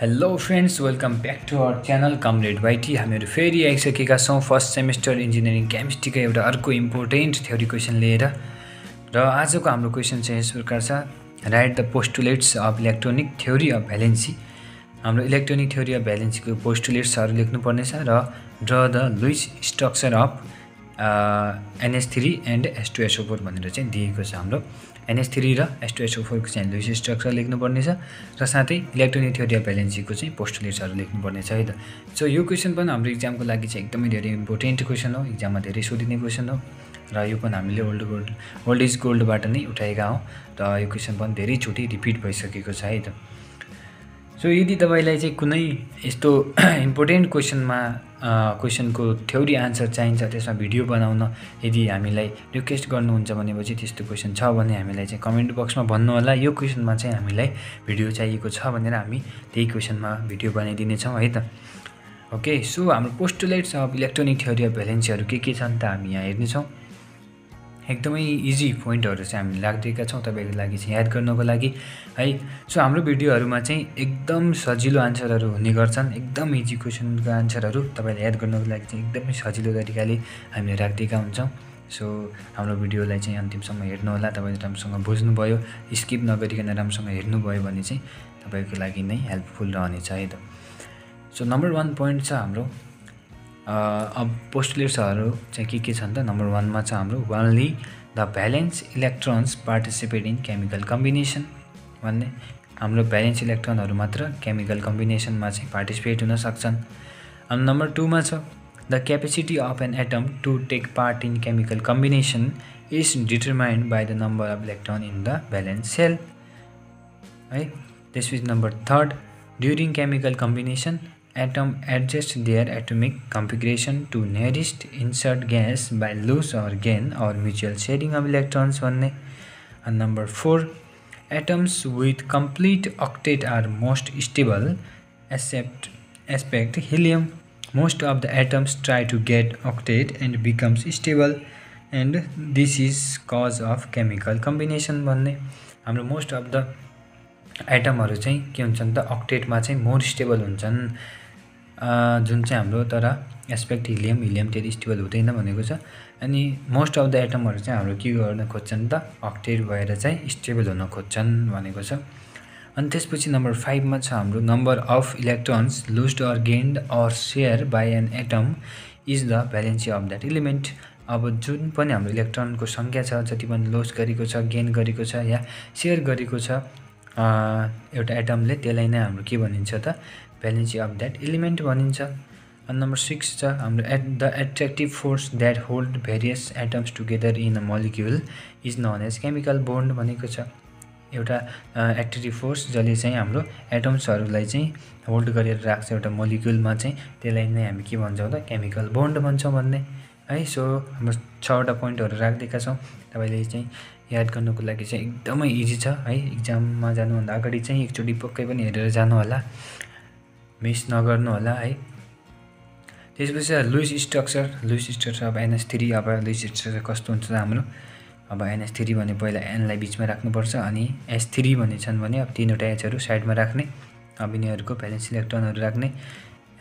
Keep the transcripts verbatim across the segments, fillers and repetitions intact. Hello friends, welcome back to our channel Kamred Y T. हामी फेरि आइसकेका छौं फर्स्ट सेमेस्टर इन्जिनियरिङ केमिस्ट्री को एउटा अर्को इम्पोर्टेन्ट थ्योरी क्वेशन लिएर र आजको हाम्रो क्वेशन चाहिँ यस प्रकार छ. Right the postulates of electronic theory of valency. हाम्रो इलेक्ट्रोनिक थ्योरी अफ भ्यालेन्सी को पोस्टुलेट्सहरु लेख्नु पर्ने छ र draw the Lewis structure of N H three and H two S O four भनेर चाहिँ दिएको छ. हाम्रो एन एच थ्री र H two S O four को चाहिँ लुइस स्ट्रक्चर लेख्नु पर्ने छ र साथै इलेक्ट्रोनिक थ्योरी अफ भ्यालेन्सी को चाहिँ पोस्टुलेट्सहरु लेख्नु पर्ने छ है त. सो यो क्वेशन पनि हाम्रो एक्जामको लागि चाहिँ एकदमै धेरै इम्पोर्टेन्ट क्वेशन हो. एक्जाममा धेरै सोधिने क्वेशन हो र यो पनि हामीले ओल्ड गोल्ड ओल्ड इज गोल्डबाट नै उठाएका हौ र यो क्वेशन पनि धेरै चोटी रिपिट भइसकेको छ है त. सो यदि तपाईलाई चाहिँ कुनै यस्तो इम्पोर्टेन्ट क्वेशनमा क्वेशनको थ्योरी आन्सर चाहिन्छ त्यसमा भिडियो बनाउन यदि हामीलाई रिक्वेस्ट गर्नुहुन्छ भनेपछि त्यस्तो क्वेशन छ भने हामीलाई चाहिँ कमेन्ट बक्समा भन्नु होला यो क्वेशनमा चाहिँ हामीलाई भिडियो चाहिएको छ भनेर हामी त्यही क्वेशनमा भिडियो बनाइदिने छौं है त. ओके. सो हाम्रो postulates of electronic theory of भ्यालेन्सीहरु के के छन् त हामी यहाँ हेर्ने छौं. एकदमै इजी पोइन्टहरु चाहिँ हामीले राखेका छौं तपाईहरुको लागि चाहिँ याद गर्नको लागि है. सो हाम्रो भिडियोहरुमा चाहिँ एकदम सजिलो आन्सरहरु हुने गर्छन्. एकदम इजी क्वेशनको आन्सरहरु तपाईले याद गर्नको लागि चाहिँ एकदमै सजिलो तरिकाले हामीले राखेका हुन्छौं. सो हाम्रो भिडियोलाई चाहिँ अन्तिमसम्म हेर्नु होला. तपाईले राम्रोसँग बुझ्नुभयो स्किप नगरिकन राम्रोसँग हेर्नुभयो भने चाहिँ तपाईको लागि नै हेल्पफुल रहनेछ है त. सो नम्बर वन पोइन्ट छ हाम्रो अब पोस्टुलेट्सहरु चाहिँ के के छन् त. नम्बर वन मा छ हाम्रो only the valence electrons participate in chemical combination भन्ने. हाम्रो भ्यालेन्स इलेक्ट्रोनहरु मात्र केमिकल कम्बिनेसनमा चाहिँ पार्टिसिपेट हुन सक्छन्. अनि नम्बर टू मा छ the capacity of an atom to take part in chemical combination is determined by the number of electron in the valence shell है. त्यसपछि number third during chemical combination atom adjusts their atomic configuration to nearest insert gas by loss or gain or mutual sharing of electrons भन्ने. And number four atoms with complete octet are most stable except except helium. Most of the atoms try to get octet and becomes stable and this is cause of chemical combination भन्ने. हाम्रो most of the एटमहरु चाहिँ के हुन्छन् त octetमा चाहिँ more stable हुन्छन् जुन चाहिँ हाम्रो तर एस्पेक्ट हिलियम हिलियम त्यति स्टेबल हुँदैन भनेको छ. अनि मोस्ट अफ द एटमहरु चाहिँ हाम्रो के गर्न खोज्छन् त octet भएर चाहिँ स्टेबल हुन खोज्छन् भनेको छ. अनि त्यसपछि नम्बर पाँच मा छ हाम्रो number of electrons lost or gained or share by an atom is the valency of that element. अब जुन पनि हाम्रो इलेक्ट्रोनको संख्या छ जति पनि लुज गरेको छ गेन गरेको छ या शेयर गरेको छ एउटा एटमले त्यसलाई नै हाम्रो के भनिन्छ त भ्यालेन्सी अफ दैट एलिमेंट भनिन्छ. अनि नम्बर सिक्स छ हाम्रो at the attractive force that hold various atoms together in a molecule is known as chemical bond भनेको छ. एउटा एट्रैक्टिव फोर्स जसले चाहिँ हाम्रो एटम्सहरुलाई चाहिँ होल्ड गरेर राख्छ एउटा मोलिक्युलमा चाहिँ त्यसलाई नै हामी के भन्छौं त केमिकल बोन्ड भन्छौं भन्ने है. सो हाम्रो छवटा पोइन्टहरु राखेका छौं तपाईले चाहिँ याद गर्नको लागि चाहिँ एकदमै इजी छ है. एक्जाममा जानुभन्दा अगाडि चाहिँ एकचोटी पक्कै पनि हेरेर जानु होला, मिस नगर्नु होला है. त्यसपछि लुइस स्ट्रक्चर लुइस स्ट्रक्चर अब एन एच थ्री अब लुइस स्ट्रक्चर कस्तो हुन्छ हाम्रो. अब एन एच थ्री भने पहिला एन लाई बीचमा राख्नुपर्छ अनि एच थ्री भन्ने छन् भने अब तीनवटा एचहरु साइडमा राख्ने अब यिनीहरुको भ्यालेन्स इलेक्ट्रोनहरु राख्ने.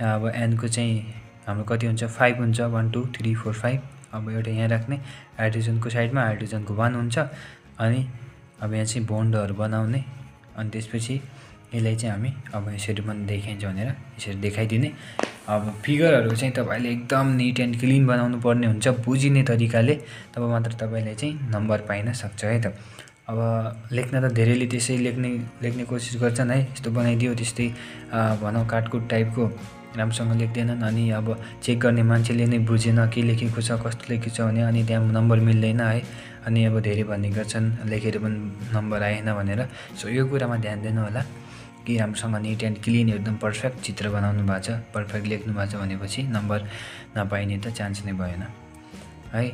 अब एन को चाहिँ हाम्रो कति हुन्छ पाँच हुन्छ एक दुई तीन चार पाँच. अब एउटा यहाँ राख्ने हाइड्रोजनको साइडमा हाइड्रोजनको वन हुन्छ अनि अब यहाँ चाहिँ बोन्डहरु बनाउने अनि त्यसपछि यसलाई चाहिँ हामी अब यसरी पनि देखाइन्छ भनेर यसरी देखाइदिने. अब फिगरहरु चाहिँ तपाईले एकदम नीट एन्ड क्लीन बनाउनु पर्ने हुन्छ बुझिने तरिकाले तब मात्र तपाईले चाहिँ नम्बर पाइन सक्छ है त. अब लेख्न त धेरैले त्यसै लेख्ने लेख्ने कोसिस गर्छन् है यस्तो बनाइदियो त्यस्तै भनौं काटकुट टाइपको राम्रोसँग लेख्दैनन् अनि अब चेक गर्ने मान्छेले नै बुझेन के लेखेको छ कस्तो लेखेको छ भने अनि त्यहाँ नम्बर मिल्दैन है. अनि अब धेरै भन्ने गर्छन् लेखेर पनि नम्बर आएन भनेर. सो यो कुरामा ध्यान दिनु होला कि राम्रोसँग नीट एन्ड क्लीन एकदम पर्फेक्ट चित्र बनाउनु भएको छ पर्फेक्ट लेख्नु भएको छ भनेपछि नम्बर नपाइने त चान्स नै भएन है.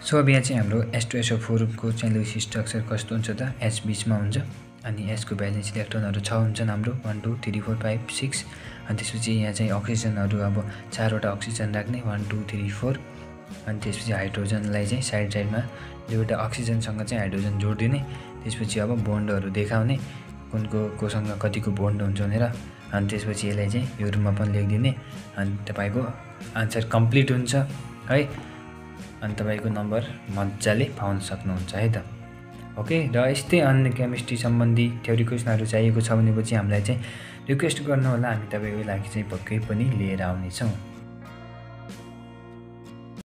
सो अब यहाँ चाहिँ हाम्रो H two S O four को चाहिँ लुइस स्ट्रक्चर कस्तो हुन्छ त एच बीचमा हुन्छ अनि यसको भ्यालेन्स इलेक्ट्रोनहरु छ हुन्छन् हाम्रो एक दुई तीन चार पाँच छ. अनि त्यसपछि यहाँ चाहिँ अक्सिजनहरु अब चारवटा अक्सिजन राख्ने एक दुई तीन चार. अनि त्यसपछि हाइड्रोजनलाई चाहिँ साइड साइडमा दुईवटा अक्सिजनसँग चाहिँ हाइड्रोजन जोड्दिने त्यसपछि अब बन्डहरु देखाउने कुनको कोसँग कतिको बन्ड हुन्छ भनेर अनि त्यसपछि यसलाई चाहिँ यो रुममा पनि लेखिदिने अनि तपाईको आन्सर कम्प्लिट हुन्छ है अनि तपाईको नम्बर मज्जाले पाउन सक्नुहुन्छ है त ओके र यस्तै अन्य केमिस्ट्री सम्बन्धी थ्योरी क्वेशनहरु चाहिएको छ भनेपछि हामीलाई चाहिँ रिक्वेस्ट गर्नु होला हामी तपाईको लागि चाहिँ पक्कै पनि लिएर आउने छौं।